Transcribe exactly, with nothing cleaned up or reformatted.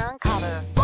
and uncover.